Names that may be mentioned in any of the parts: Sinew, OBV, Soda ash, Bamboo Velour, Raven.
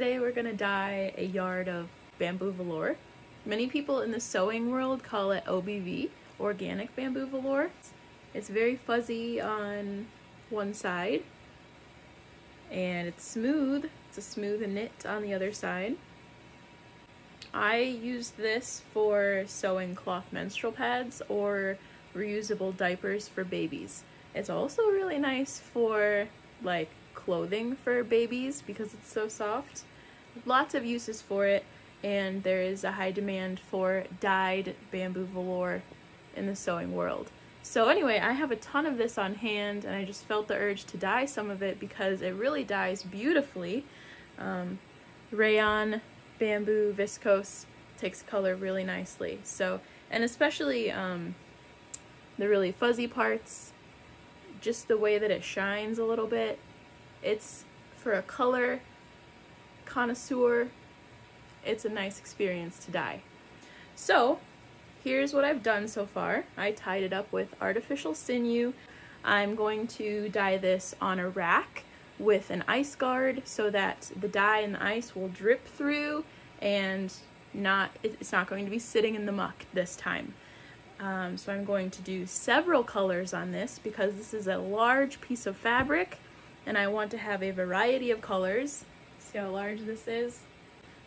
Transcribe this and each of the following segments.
today we're gonna dye a yard of bamboo velour. Many people in the sewing world call it OBV, organic bamboo velour. It's very fuzzy on one side and it's smooth. It's a smooth knit on the other side. I use this for sewing cloth menstrual pads or reusable diapers for babies. It's also really nice for like clothing for babies because it's so soft. Lots of uses for it, and there is a high demand for dyed bamboo velour in the sewing world. So anyway, I have a ton of this on hand and I just felt the urge to dye some of it because it really dyes beautifully. Rayon, bamboo, viscose takes color really nicely. So, and especially the really fuzzy parts, just the way that it shines a little bit. It's for a color connoisseur. It's a nice experience to dye. So here's what I've done so far. I tied it up with artificial sinew. I'm going to dye this on a rack with an ice guard so that the dye and the ice will drip through and it's not going to be sitting in the muck this time. So I'm going to do several colors on this because this is a large piece of fabric and I want to have a variety of colors. See how large this is?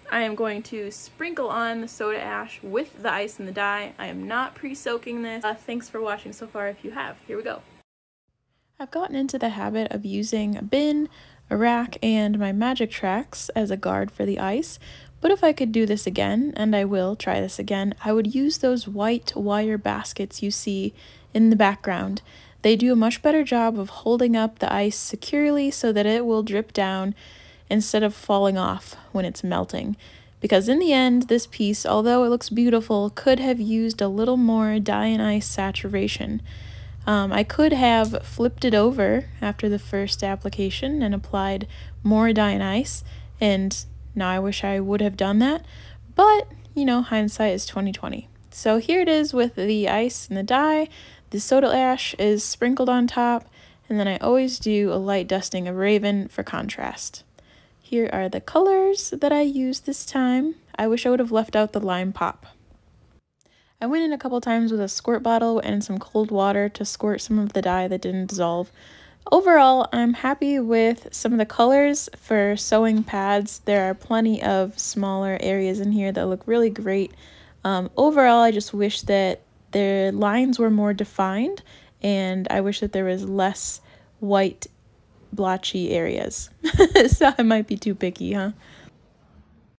I am going to sprinkle on the soda ash with the ice and the dye. I am not pre-soaking this. Thanks for watching so far if you have. Here we go. I've gotten into the habit of using a bin, a rack, and my magic tracks as a guard for the ice, but if I could do this again, and I will try this again, I would use those white wire baskets you see in the background. They do a much better job of holding up the ice securely so that it will drip down instead of falling off when it's melting. Because in the end, this piece, although it looks beautiful, could have used a little more dye and ice saturation. I could have flipped it over after the first application and applied more dye and ice, and now I wish I would have done that, but you know, hindsight is 20/20. So here it is with the ice and the dye. The soda ash is sprinkled on top, and then I always do a light dusting of Raven for contrast. Here are the colors that I used this time. I wish I would have left out the lime pop. I went in a couple times with a squirt bottle and some cold water to squirt some of the dye that didn't dissolve. Overall, I'm happy with some of the colors for sewing pads. There are plenty of smaller areas in here that look really great. Overall, I just wish that the lines were more defined and I wish that there was less white blotchy areas. So I might be too picky, huh?